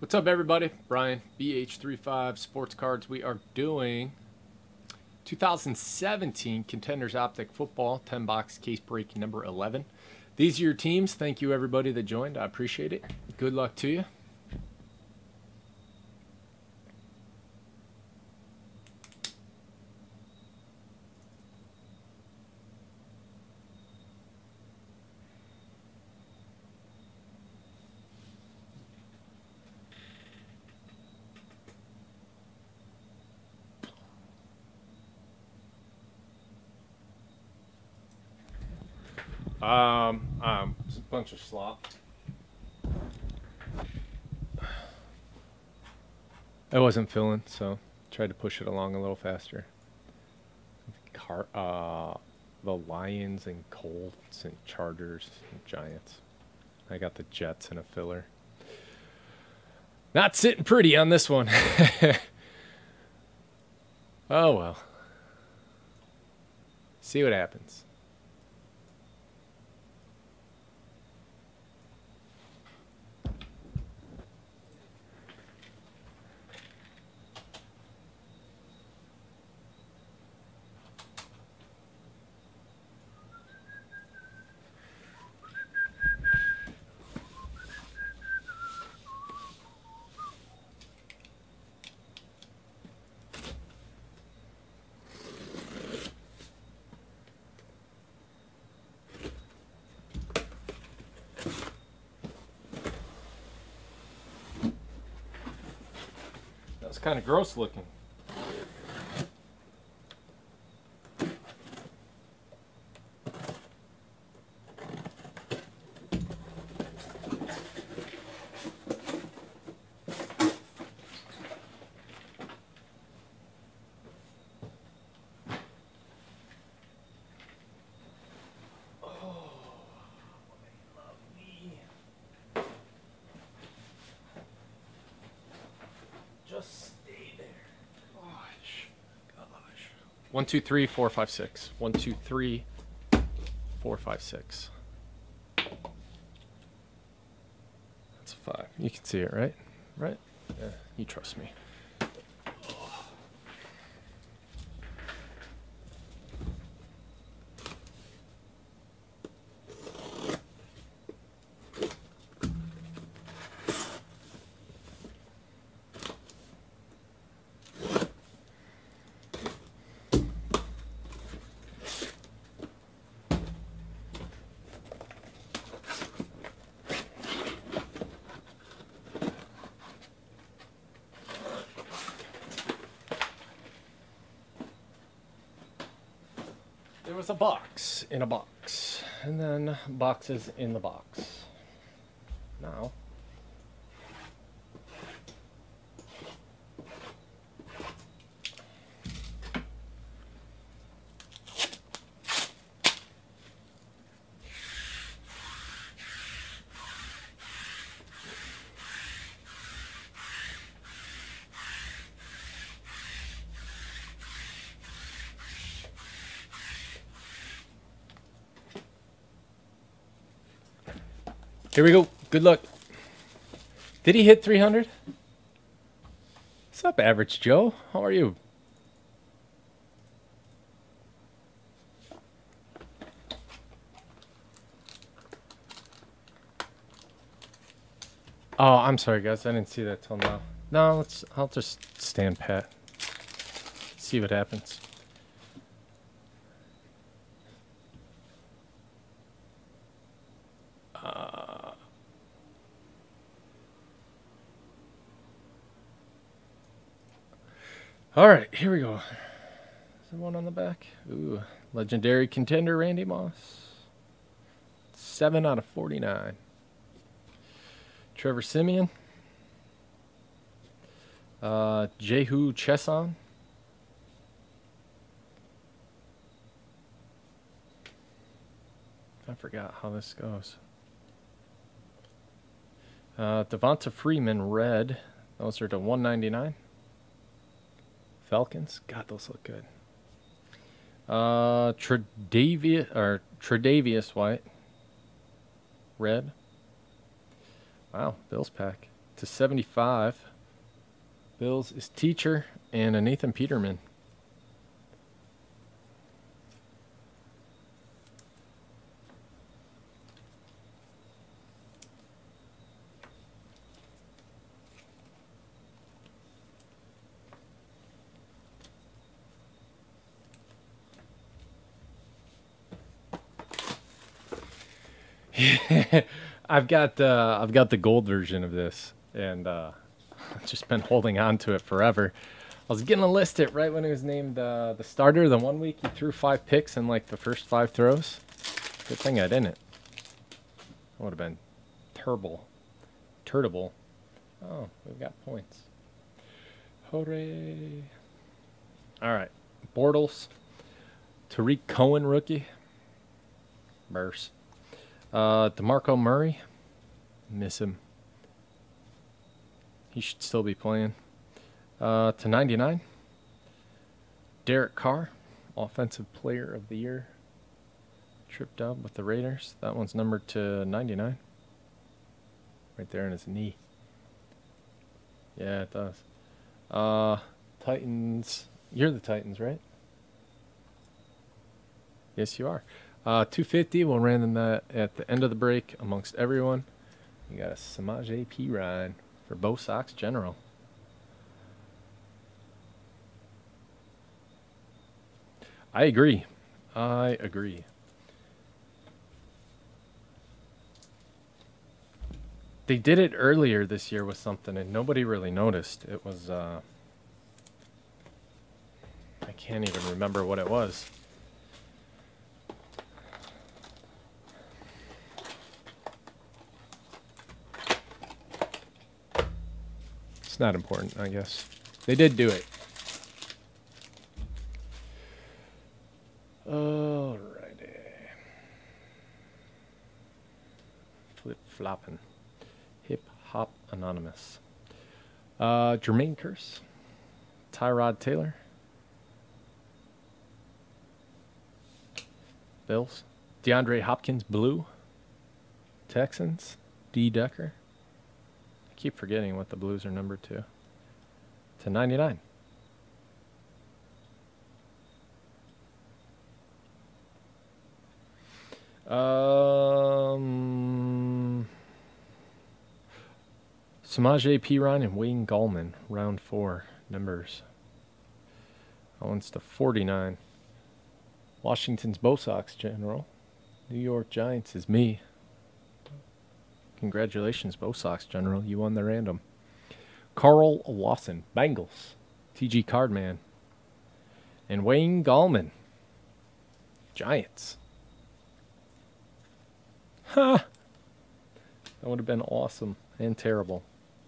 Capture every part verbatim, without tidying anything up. What's up, everybody? Brian, B H thirty-five Sports Cards. We are doing two thousand seventeen Contenders Optic Football ten box case break number eleven. These are your teams. Thank you, everybody that joined. I appreciate it. Good luck to you. Um, um, it's a bunch of slop. I wasn't filling, so tried to push it along a little faster. Car, uh, the Lions and Colts and Chargers and Giants. I got the Jets and a filler. Not sitting pretty on this one. Oh, well. See what happens. It's kind of gross looking. One, two, three, four, five, six. One, two, three, four, five, six. That's a five. You can see it, right? Right? Yeah, you trust me. There was a box in a box, and then boxes in the box. Now, here we go. Good luck. Did he hit three hundred? What's up, Average Joe? How are you? Oh, I'm sorry, guys. I didn't see that till now. No, let's. I'll just stand pat. See what happens. All right, here we go. Is there one on the back? Ooh, legendary contender Randy Moss. seven out of forty-nine. Trevor Simeon. Uh, Jehu Chesson. I forgot how this goes. Uh, Devonta Freeman, red. Those are to one ninety-nine. Falcons. God, those look good. Uh, Tre'Davious or Tre'Davious White, red. Wow, Bills pack. to seventy-five. Bills is Teacher and a Nathan Peterman. I've got uh, I've got the gold version of this, and uh, I've just been holding on to it forever. I was gonna list it right when he was named uh, the starter. The one week he threw five picks in like the first five throws. Good thing I didn't. I would have been turble, turtable. Oh, we've got points. Hooray! All right, Bortles, Tariq Cohen rookie, Burst. Uh, DeMarco Murray, miss him. He should still be playing. Uh, to ninety-nine, Derek Carr, Offensive Player of the Year. Trip dub with the Raiders. That one's numbered to ninety-nine. Right there in his knee. Yeah, it does. Uh, Titans. You're the Titans, right? Yes, you are. Uh, two fifty, we'll random that at the end of the break amongst everyone. You got a Samaje Perine for Bo Sox General. I agree. I agree. They did it earlier this year with something and nobody really noticed. It was, uh, I can't even remember what it was. Not important, I guess. They did do it. Alrighty. Flip flopping. Hip hop anonymous. Uh, Jermaine Curse. Tyrod Taylor. Bills. DeAndre Hopkins blue. Texans. D Decker. Keep forgetting what the Blues are numbered to. To ninety-nine. Um, Samaje Perine and Wayne Gallman, round four numbers. That one's to forty-nine. Washington's Bo Sox General. New York Giants is me. Congratulations, Bo Sox General. You won the random. Carl Lawson, Bengals. T G. Cardman. And Wayne Gallman, Giants. Ha! That would have been awesome and terrible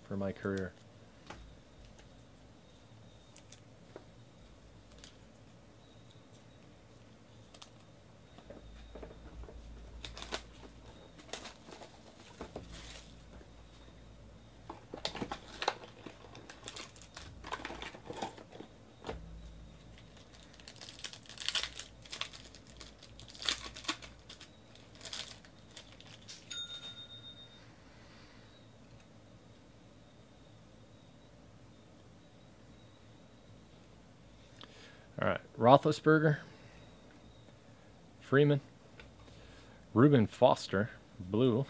for my career. Roethlisberger, Freeman, Reuben Foster, blue,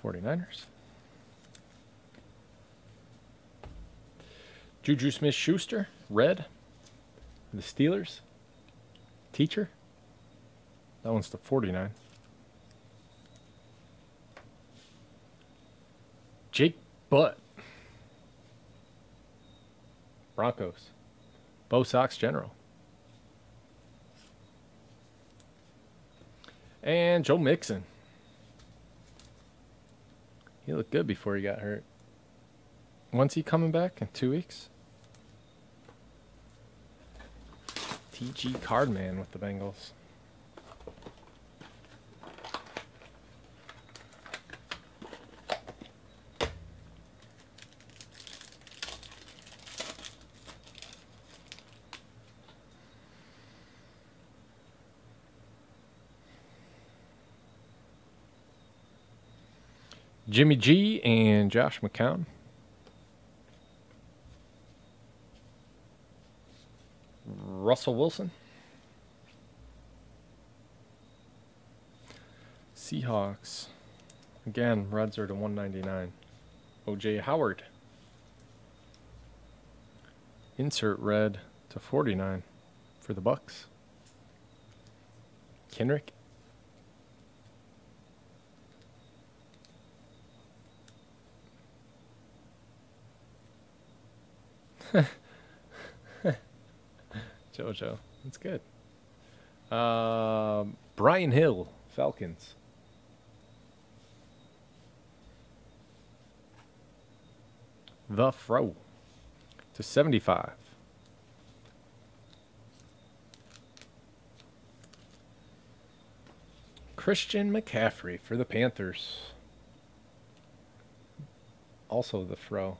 forty-niners, Juju Smith-Schuster, red, the Steelers, Teacher, that one's the forty-nine, Jake Butt, Broncos, Bo Sox General. And Joe Mixon. He looked good before he got hurt. When's he coming back? In two weeks? T G. Cardman with the Bengals. Jimmy G and Josh McCown. Russell Wilson. Seahawks. Again, Reds are to one ninety-nine. O J Howard. Insert red to forty-nine for the Bucks. Kenrick. JoJo. That's good. Uh, Brian Hill, Falcons. The Fro to seventy-five. Christian McCaffrey for the Panthers. Also the Fro.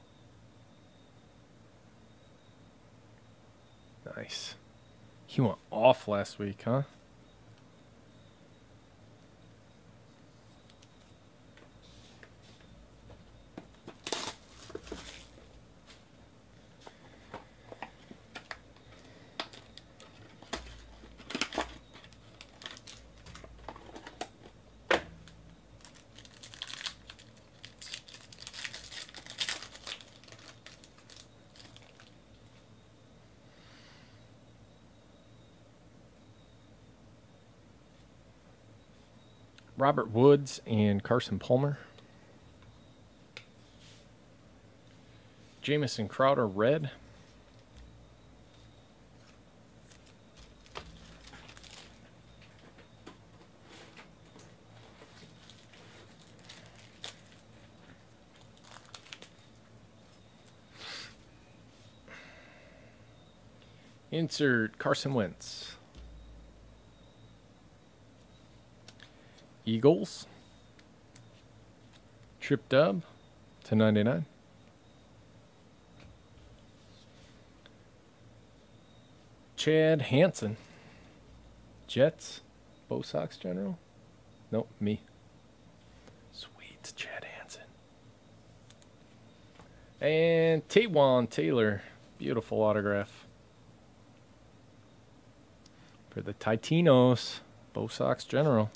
Nice. He went off last week, huh? Robert Woods and Carson Palmer. Jamison Crowder, red. Insert Carson Wentz. Eagles, Trip Dub to ninety-nine. Chad Hansen, Jets, Bo Sox General. Nope, me. Sweet, Chad Hansen. And Taywan Taylor, beautiful autograph. For the Titanos, Bo Sox General.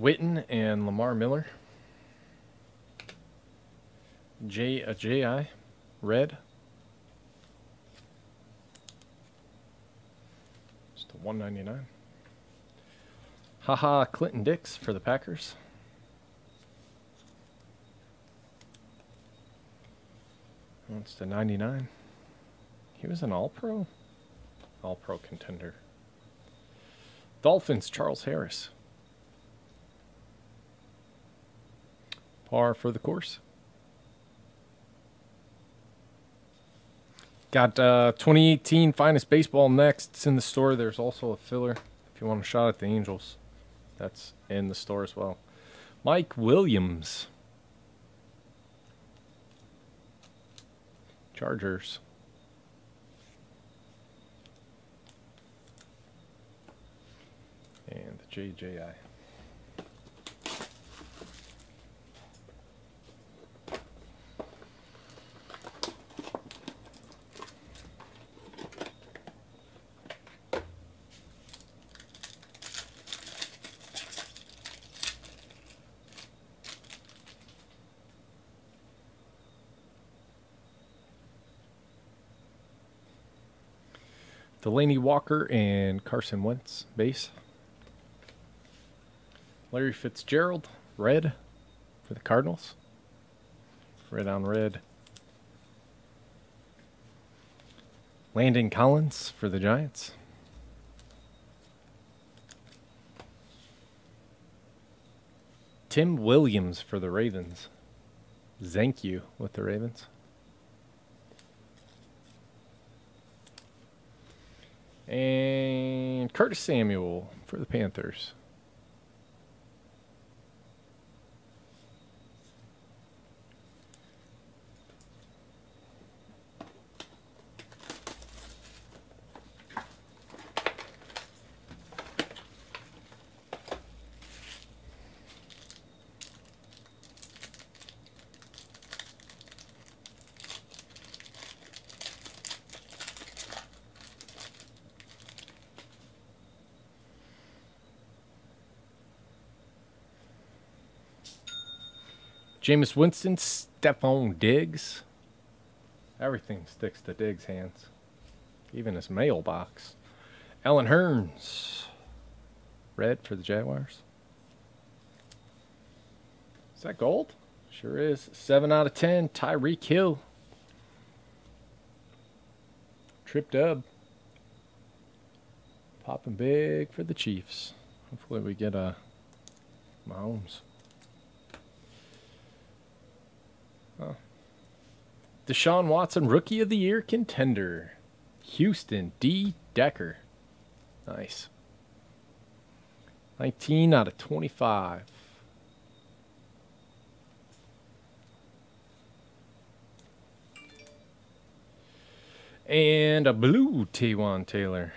Witten and Lamar Miller. J a J I red. Just a one ninety nine. Haha, Clinton Dix for the Packers. That's the ninety nine. He was an all pro? All pro contender. Dolphins, Charles Harris. Par for the course. Got uh, twenty eighteen Finest Baseball next. It's in the store. There's also a filler if you want a shot at the Angels. That's in the store as well. Mike Williams. Chargers. And the J J I. Delaney Walker and Carson Wentz, base. Larry Fitzgerald, red for the Cardinals. Red on red. Landon Collins for the Giants. Tim Williams for the Ravens. Zanku with the Ravens. And Curtis Samuel for the Panthers. Jameis Winston, Stephon Diggs. Everything sticks to Diggs' hands. Even his mailbox. Allen Hurns. Red for the Jaguars. Is that gold? Sure is. seven out of ten. Tyreek Hill. Trip dub. Popping big for the Chiefs. Hopefully we get a Mahomes. Huh. Deshaun Watson, Rookie of the Year contender. Houston, D. Decker. Nice. nineteen out of twenty-five. And a blue Taywan Taylor.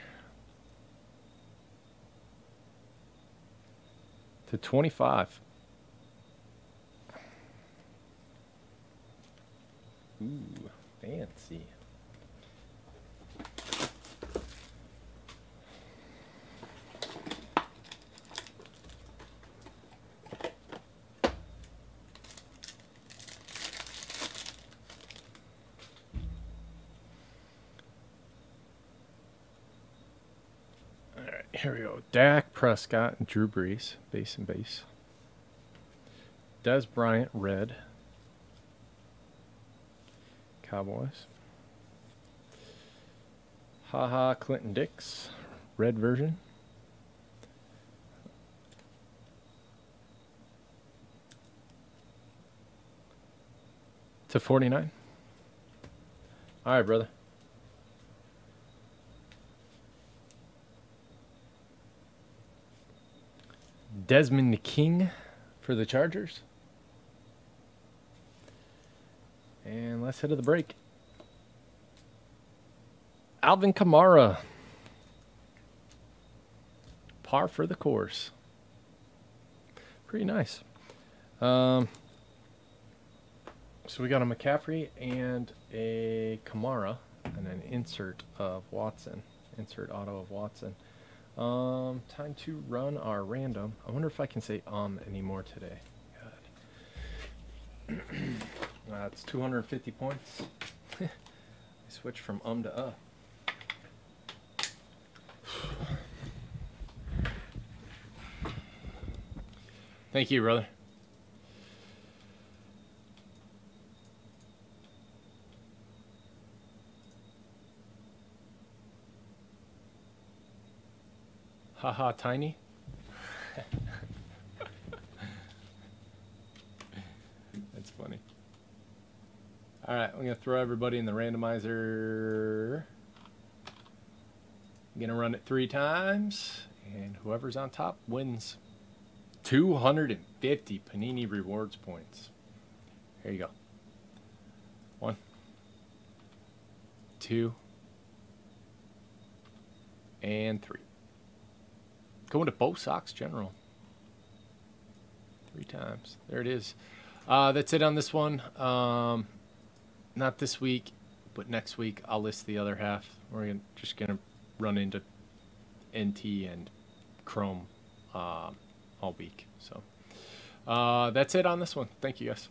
to twenty-five. Ooh, fancy. All right, here we go. Dak Prescott and Drew Brees, base and base. Dez Bryant, red. Cowboys. Haha, Clinton Dix, red version. to forty-nine. All right, brother. Desmond King for the Chargers. And let's head to the break. Alvin Kamara. Par for the course. Pretty nice. Um, so we got a McCaffrey and a Kamara and an insert of Watson. Insert auto of Watson. Um, time to run our random. I wonder if I can say um anymore today. God. That's uh, two hundred fifty points. I switched from um to uh. Thank you, brother. Haha, -ha, tiny. That's funny. All right, I'm going to throw everybody in the randomizer. I'm going to run it three times, and whoever's on top wins. two hundred fifty Panini Rewards points. Here you go. One, two, and three. Going to Bo Sox General. Three times. There it is. Uh, that's it on this one. Um... Not this week, but next week I'll list the other half. We're gonna, just going to run into N T and Chrome uh, all week. So uh, that's it on this one. Thank you guys.